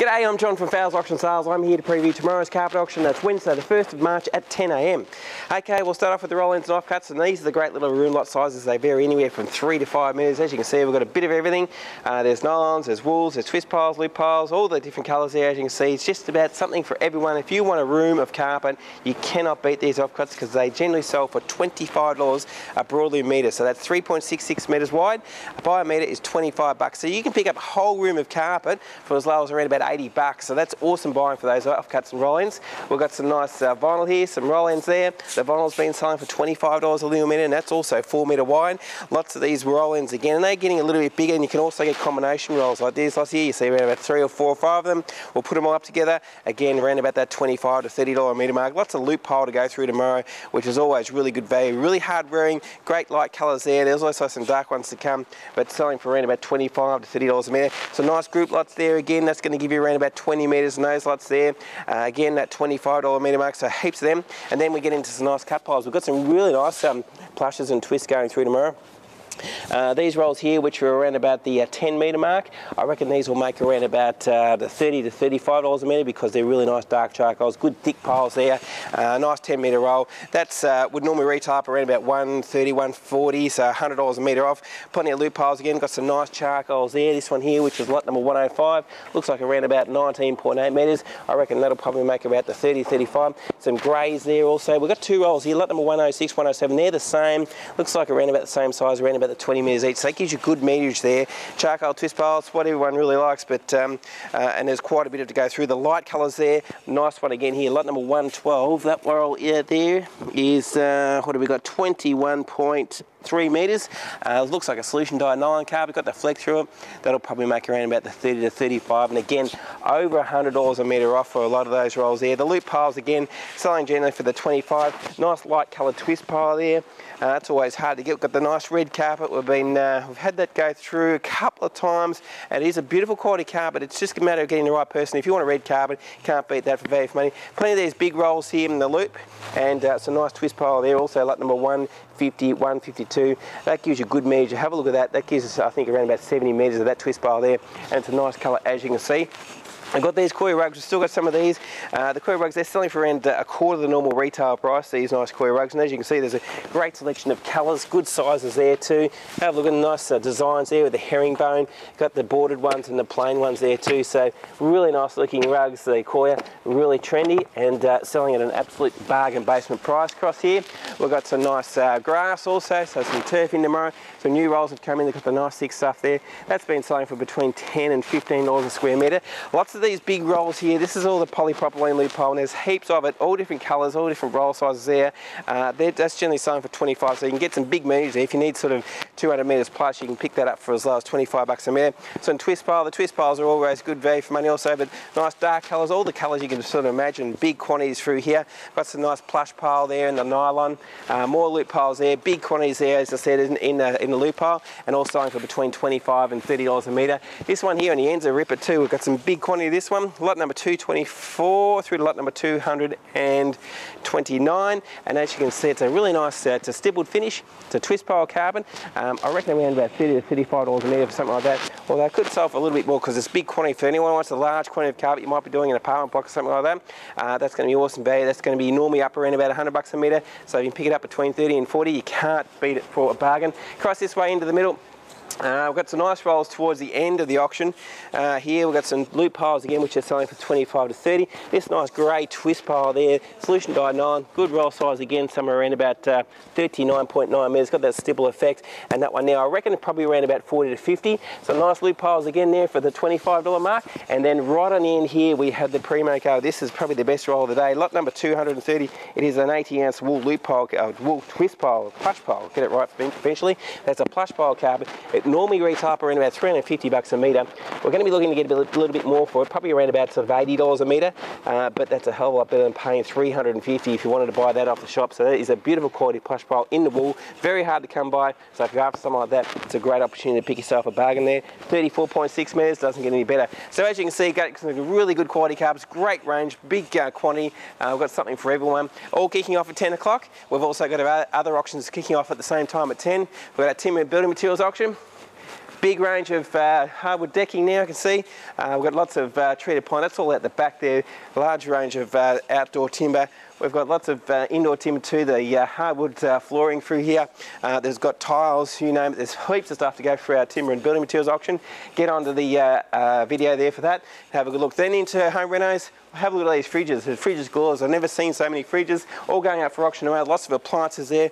G'day, I'm John from Fowles Auctions and Sales. I'm here to preview tomorrow's carpet auction. That's Wednesday the 1st of March at 10 a.m. Okay, we'll start off with the roll ends and knife cuts, and these are the great little room lot sizes. They vary anywhere from 3 to 5 metres. As you can see, we've got a bit of everything. There's nylons, there's wools, there's twist piles, loop piles, all the different colours there. As you can see, it's just about something for everyone. If you want a room of carpet, you cannot beat these knife cuts because they generally sell for $25 a broadloom metre. So that's 3.66 metres wide. By a metre is 25 bucks. So you can pick up a whole room of carpet for as low as around about 80 bucks. So that's awesome buying for those off cuts and roll ends. We've got some nice vinyl here, some roll ends there. The vinyl's been selling for $25 a linear metre, and that's also 4 metre wide. Lots of these roll ends again, and they're getting a little bit bigger, and you can also get combination rolls like these lots here. You see around about 3 or 4 or 5 of them. We'll put them all up together. Again, around about that $25 to $30 a metre mark. Lots of loop pile to go through tomorrow, which is always really good value. Really hard wearing, great light colours there. There's also some dark ones to come, but selling for around about $25 to $30 a metre. So nice group lots there again. That's going to give you around about 20 metres in those lots there. Again, that $25 metre mark, so heaps of them. And then we get into some nice cut piles. We've got some really nice plushes and twists going through tomorrow. These rolls here, which are around about the 10 metre mark, I reckon these will make around about the $30 to $35 a metre because they're really nice dark charcoals, good thick piles there, nice 10 metre roll. That's would normally retail up around about $130, $140, so $100 a metre off. Plenty of loop piles again, got some nice charcoals there. This one here, which is lot number 105, looks like around about 19.8 metres. I reckon that'll probably make about the $30, $35. Some greys there also. We've got 2 rolls here, lot number 106, 107, they're the same. Looks like around about the same size, around about the 20 metres each, so that gives you good meterage there. Charcoal twist piles, what everyone really likes, but and there's quite a bit of to go through. The light colours there, nice one again here, lot number 112. That roll there is, what have we got, 21.3 metres. Looks like a solution dye nylon carpet, got the fleck through it. That'll probably make around about the 30 to 35, and again, over $100 a metre off for a lot of those rolls there. The loop piles again, selling generally for the 25. Nice light coloured twist pile there. That's always hard to get. We've got the nice red carpet. We've had that go through a couple of times, and it is a beautiful quality carpet. It's just a matter of getting the right person. If you want a red carpet, can't beat that for value for money. Plenty of these big rolls here in the loop, and it's a nice twist pile there. Also, lot number 150, 152. That gives you good measure. Have a look at that. That gives us, I think, around about 70 metres of that twist pile there, and it's a nice colour, as you can see. I've got these coir rugs. We've still got some of these. The coir rugs, they're selling for around a quarter of the normal retail price, these nice coir rugs. And as you can see, there's a great selection of colours, good sizes there too. Have a look at the nice designs there with the herringbone. Got the bordered ones and the plain ones there too. So really nice looking rugs, the coir, really trendy, and selling at an absolute bargain basement price. Across here, we've got some nice grass also, so some turf in tomorrow. Some new rolls have come in. They've got the nice thick stuff there. That's been selling for between $10 and $15 a square metre. Lots of these big rolls here. This is all the polypropylene loop pile, and there's heaps of it, all different colours, all different roll sizes there. That's generally selling for 25, so you can get some big metres there. If you need sort of 200 metres plus, you can pick that up for as low as 25 bucks a metre. So in twist pile, the twist piles are always good value for money also, but nice dark colours, all the colours you can sort of imagine, big quantities through here. Got some nice plush pile there in the nylon, more loop piles there, big quantities there, as I said, in the loop pile, and all selling for between $25 and $30 a metre. This one here on the end's a ripper too. We've got some big quantities. This one, lot number 224 through to lot number 229, and as you can see, it's a really nice, it's a stippled finish. It's a twist pile carpet. I reckon around about $30 to $35 a metre for something like that. Although I could sell for a little bit more because it's a big quantity. For anyone who wants a large quantity of carpet, you might be doing an apartment block or something like that. That's going to be awesome value. That's going to be normally up around about 100 bucks a metre. So if you can pick it up between 30 and 40, you can't beat it for a bargain. Cross this way into the middle. We've got some nice rolls towards the end of the auction. Here we've got some loop piles again, which are selling for 25 to 30. This nice grey twist pile there, solution dyed nylon, good roll size again, somewhere around about 39.9 metres, got that stipple effect, and that one there, I reckon probably around about 40 to 50. So nice loop piles again there for the $25 mark, and then right on the end here we have the Primoco. This is probably the best roll of the day, lot number 230. It is an 80 ounce wool loop pile, wool twist pile, plush pile, get it right eventually. That's a plush pile carpet. It normally retail up around about 350 bucks a metre. We're going to be looking to get a little bit more for it, probably around about sort of $80 a metre, but that's a hell of a lot better than paying 350 if you wanted to buy that off the shop. So that is a beautiful quality plush pile in the wool, very hard to come by. So if you're after something like that, it's a great opportunity to pick yourself a bargain there. 34.6 metres, doesn't get any better. So as you can see, got some really good quality carpets, great range, big quantity. We've got something for everyone. All kicking off at 10 o'clock. We've also got other auctions kicking off at the same time at 10. We've got our timber and building materials auction. Big range of hardwood decking now, I can see. We've got lots of treated pine, that's all out the back there. Large range of outdoor timber. We've got lots of indoor timber too, the hardwood flooring through here. There's got tiles, you name it. There's heaps of stuff to go through our timber and building materials auction. Get onto the video there for that. Have a good look. Then into home renos, have a look at these fridges. There's fridges galore. I've never seen so many fridges, all going out for auction around. Lots of appliances there.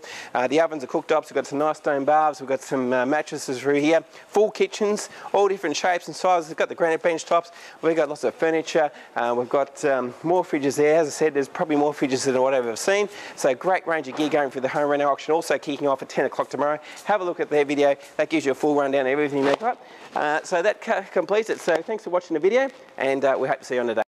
The ovens are cooked up. So we've got some nice stone baths. We've got some mattresses through here. Full kitchens, all different shapes and sizes. We've got the granite bench tops. We've got lots of furniture. We've got more fridges there. As I said, there's probably more fridges than what I've ever seen. So great range of gear going through the home reno auction, also kicking off at 10 o'clock tomorrow. Have a look at their video. That gives you a full rundown of everything they've got. So that completes it. So thanks for watching the video, and we hope to see you on the day.